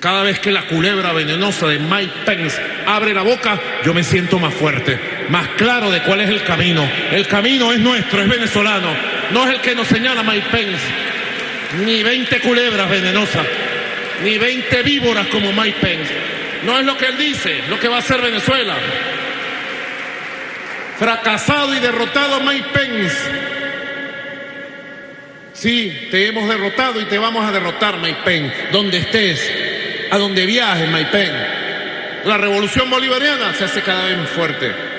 Cada vez que la culebra venenosa de Mike Pence abre la boca, yo me siento más fuerte, más claro de cuál es el camino. El camino es nuestro, es venezolano. No es el que nos señala Mike Pence. Ni 20 culebras venenosas, ni 20 víboras como Mike Pence. No es lo que él dice, lo que va a hacer Venezuela. Fracasado y derrotado Mike Pence. Sí, te hemos derrotado y te vamos a derrotar, Mike Pence, donde estés, a donde viajes, Mike Pence. La revolución bolivariana se hace cada vez más fuerte.